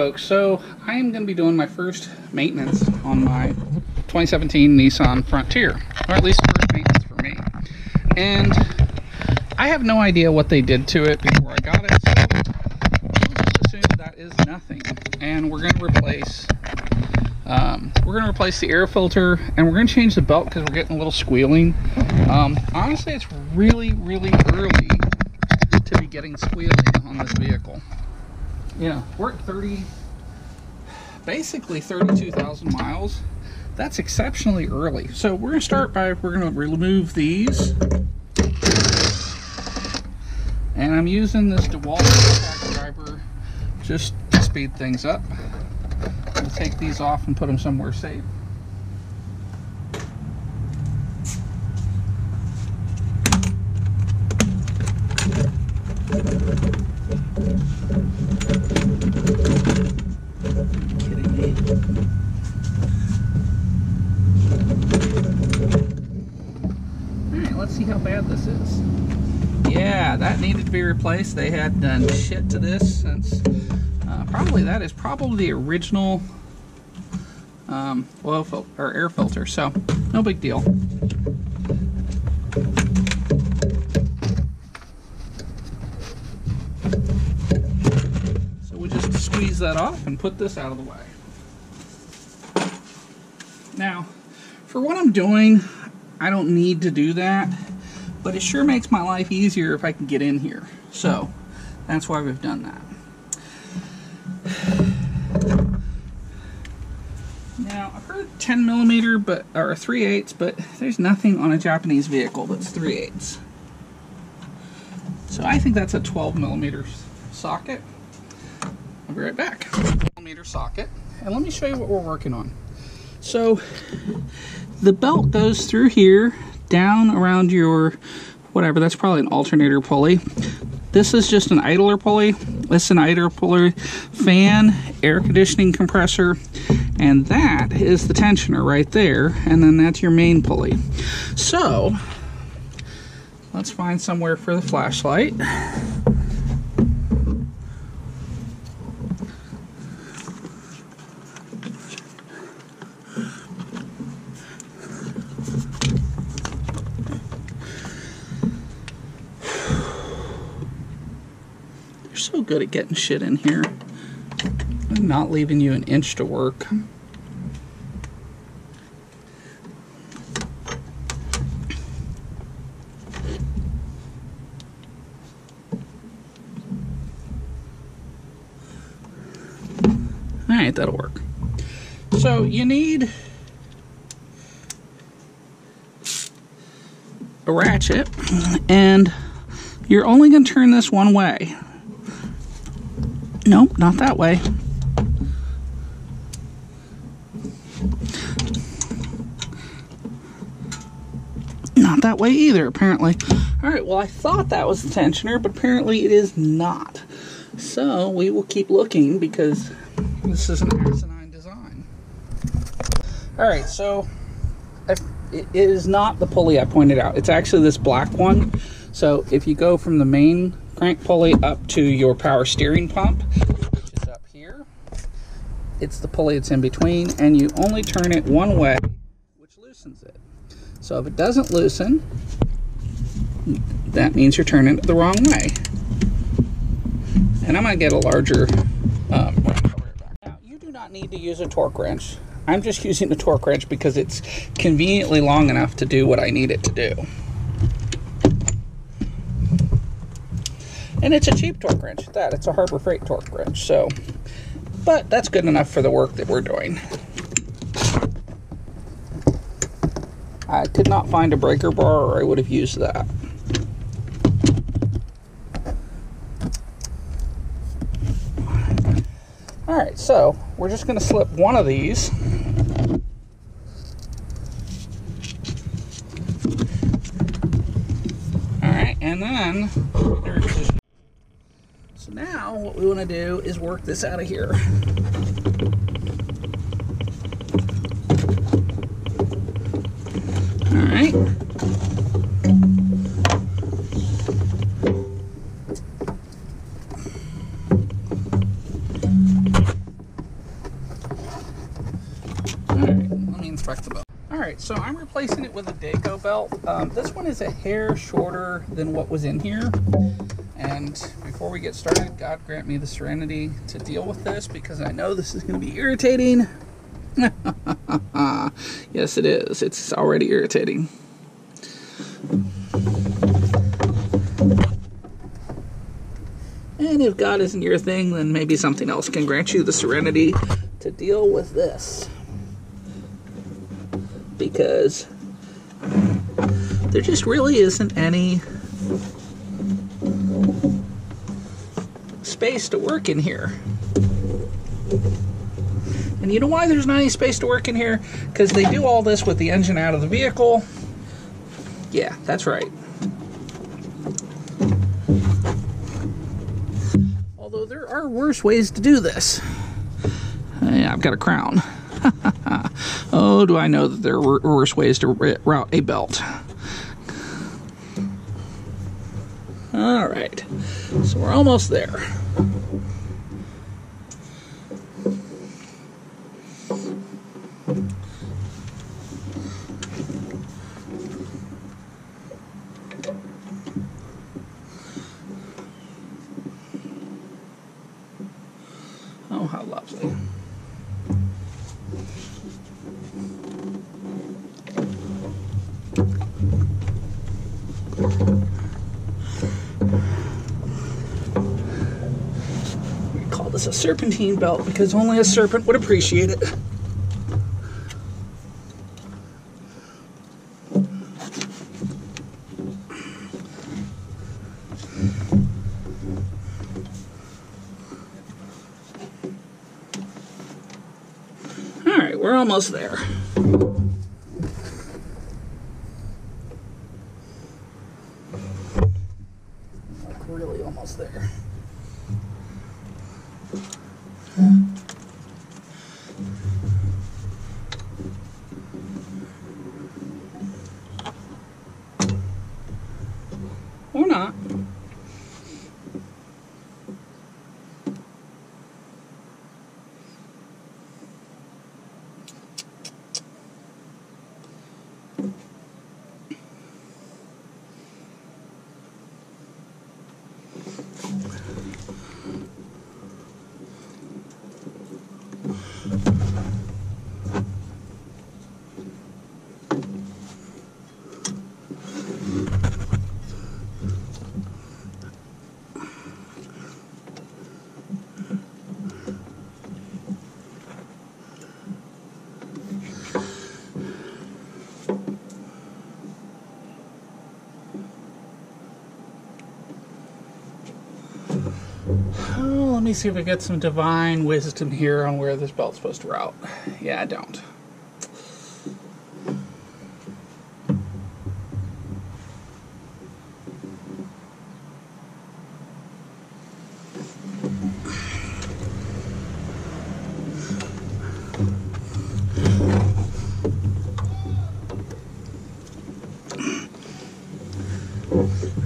folks, so I'm going to be doing my first maintenance on my 2017 Nissan Frontier, or at least first maintenance for me. And I have no idea what they did to it before I got it, so we'll just assume that is nothing. And we're going to replace the air filter, and we're going to change the belt because we're getting a little squealing. Honestly, it's really early to be getting squealing on this vehicle. Yeah, we're at basically 32,000 miles. That's exceptionally early. So we're gonna start by, we're gonna remove these. And I'm using this DeWalt impact driver just to speed things up. We'll take these off and put them somewhere safe. Replaced. They had done shit to this since probably that is probably the original oil filter or air filter, so no big deal. So we just squeeze that off and put this out of the way. Now, for what I'm doing, I don't need to do that, but it sure makes my life easier if I can get in here. So that's why we've done that. Now, I've heard 10mm, but or 3/8, but there's nothing on a Japanese vehicle that's 3/8. So I think that's a 12mm socket. I'll be right back. 12mm socket, and let me show you what we're working on. So the belt goes through here, down around your whatever, that's probably an alternator pulley. This is just an idler pulley. It's an idler pulley, fan, air conditioning compressor, and that is the tensioner right there, and then that's your main pulley. So let's find somewhere for the flashlight. So good at getting shit in here. I'm not leaving you an inch to work. Alright, that'll work. So you need a ratchet, and you're only going to turn this one way. Nope, not that way. Not that way either, apparently. Alright, well, I thought that was the tensioner, but apparently it is not. So we will keep looking because this is an asinine design. Alright, so it is not the pulley I pointed out. It's actually this black one. So if you go from the main crank pulley up to your power steering pump, which is up here, it's the pulley that's in between, and you only turn it one way, which loosens it. So if it doesn't loosen, that means you're turning it the wrong way. And I'm going to get a larger wrench over back. Now, you do not need to use a torque wrench. I'm just using the torque wrench because it's conveniently long enough to do what I need it to do. And it's a cheap torque wrench at that. It's a Harbor Freight torque wrench, so. But that's good enough for the work that we're doing. I could not find a breaker bar or I would have used that. Alright, so we're just going to slip one of these. Alright, and then now what we want to do is work this out of here. All right. retract the belt. All right, so I'm replacing it with a Dayco belt. This one is a hair shorter than what was in here. And before we get started, God grant me the serenity to deal with this, because I know this is going to be irritating. Yes, it is. It's already irritating. And if God isn't your thing, then maybe something else can grant you the serenity to deal with this. Because there just really isn't any space to work in here. And you know why there's not any space to work in here? Because they do all this with the engine out of the vehicle. Yeah, that's right. Although there are worse ways to do this. Yeah, I've got a crown. Oh, do I know that there are worse ways to route a belt. All right, so we're almost there. Oh, how lovely. A serpentine belt, because only a serpent would appreciate it. All right, we're almost there. Like, really almost there. Or not. Oh, let me see if I get some divine wisdom here on where this belt's supposed to route. Yeah, I don't.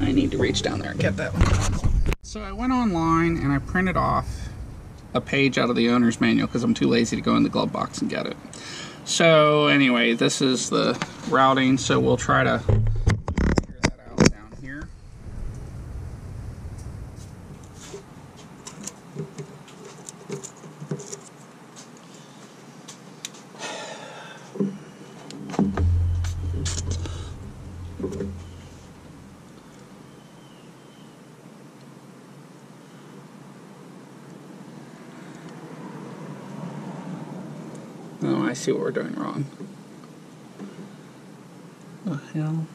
I need to reach down there and get that one. So I went online and I printed off a page out of the owner's manual because I'm too lazy to go in the glove box and get it. So anyway, this is the routing, so we'll try to figure that out down here. Oh, I see what we're doing wrong. The hell?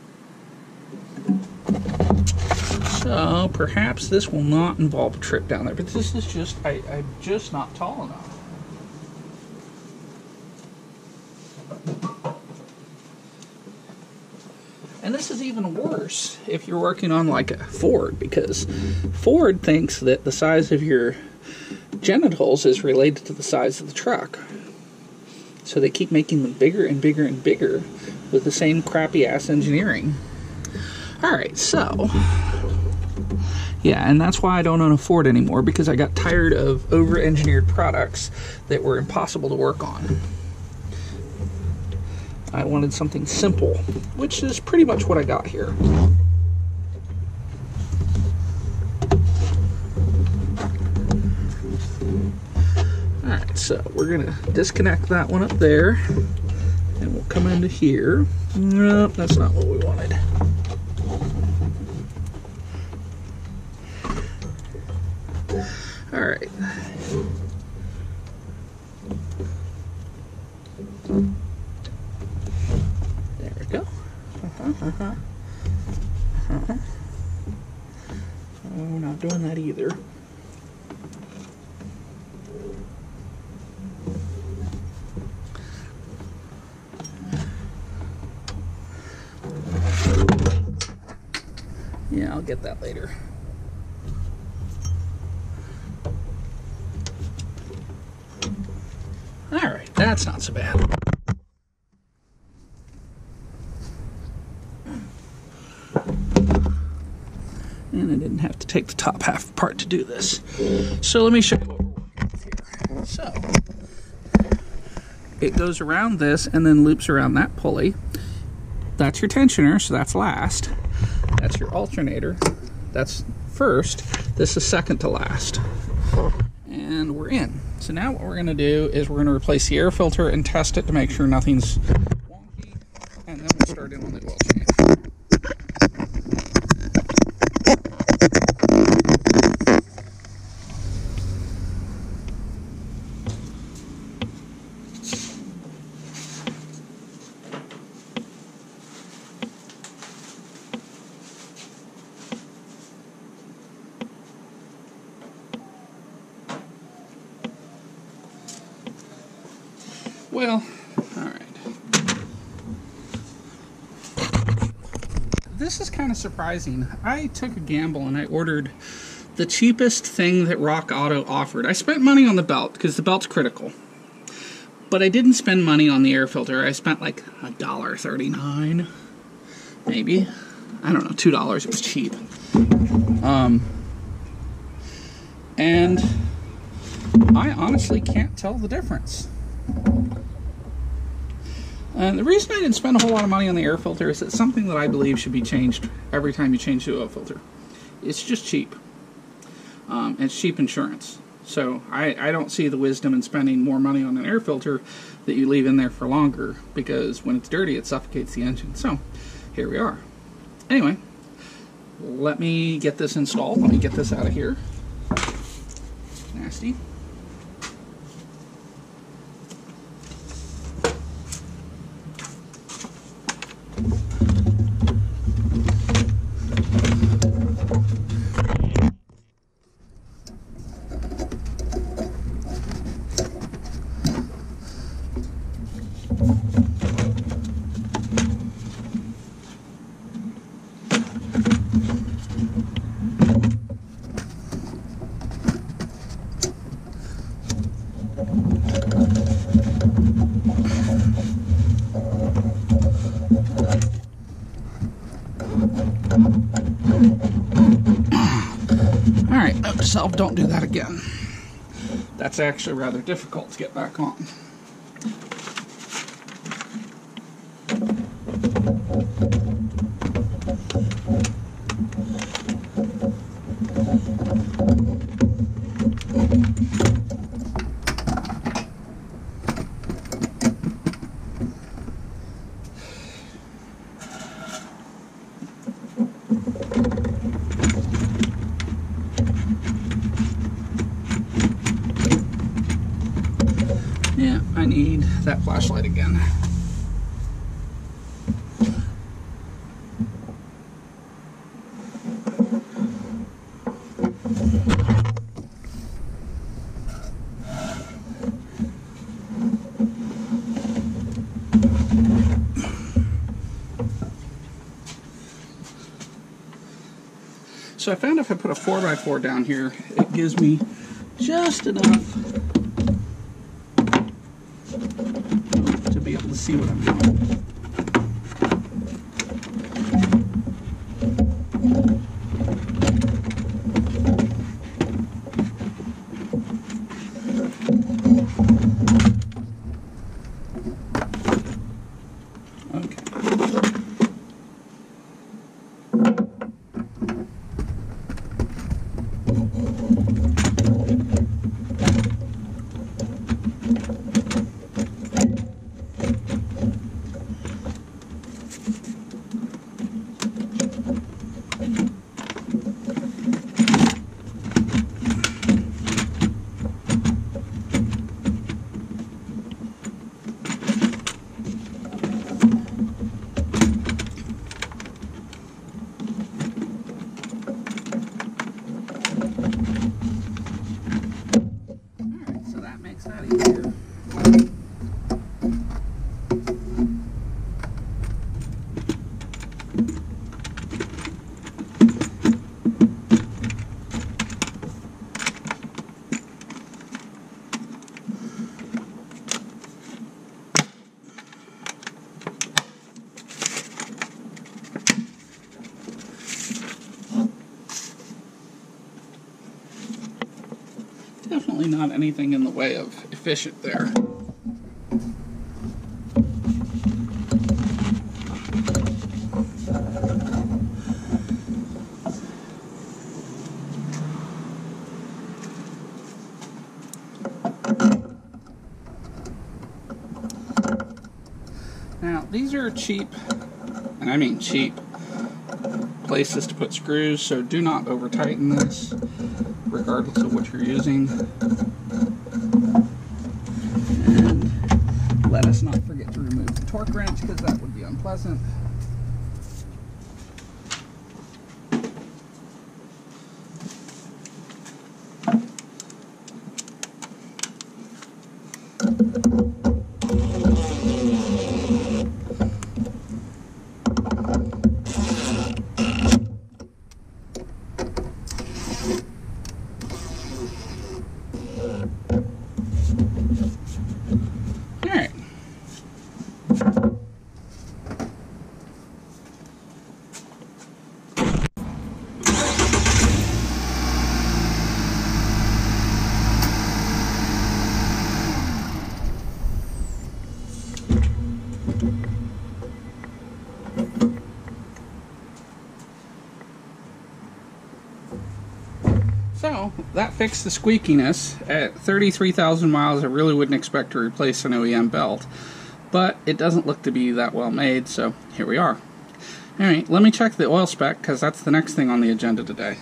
So, perhaps this will not involve a trip down there, but this is just, I'm just not tall enough. And this is even worse if you're working on like a Ford, because Ford thinks that the size of your genitals is related to the size of the truck. So they keep making them bigger and bigger and bigger with the same crappy ass engineering. All right, so yeah, and that's why I don't own a Ford anymore, because I got tired of over-engineered products that were impossible to work on. I wanted something simple, which is pretty much what I got here. Alright, so we're gonna disconnect that one up there, and we'll come into here. Nope, that's not what we wanted. Alright. There we go. Oh, we're not doing that either. Yeah, I'll get that later. Alright, that's not so bad. And I didn't have to take the top half apart to do this. So let me show you what we're working with here. So, it goes around this and then loops around that pulley. That's your tensioner, so that's last. That's your alternator. That's first. This is second to last. And we're in. So now what we're going to do is we're going to replace the air filter and test it to make sure nothing's wonky. And then we'll start in on the oil change. Well, all right. This is kind of surprising. I took a gamble and I ordered the cheapest thing that Rock Auto offered. I spent money on the belt because the belt's critical. But I didn't spend money on the air filter. I spent like $1.39, maybe. I don't know, $2. It was cheap. And I honestly can't tell the difference. And the reason I didn't spend a whole lot of money on the air filter is it's something that I believe should be changed every time you change the oil filter. It's just cheap. It's cheap insurance. So I don't see the wisdom in spending more money on an air filter that you leave in there for longer, because when it's dirty it suffocates the engine. So here we are. Anyway, let me get this installed. Let me get this out of here. Nasty. Alright, note to self, don't do that again. That's actually rather difficult to get back on. Yeah, I need that flashlight again. So I found if I put a 4x4 down here, it gives me just enough to see what I'm doing. definitely not anything in the way of efficient there. Now, these are cheap, and I mean cheap, places to put screws, so do not over tighten this, regardless of what you're using. And let us not forget to remove the torque wrench, because that would be unpleasant. So that fixed the squeakiness. At 33,000 miles, I really wouldn't expect to replace an OEM belt, but it doesn't look to be that well made, so here we are. Anyway, let me check the oil spec, because that's the next thing on the agenda today.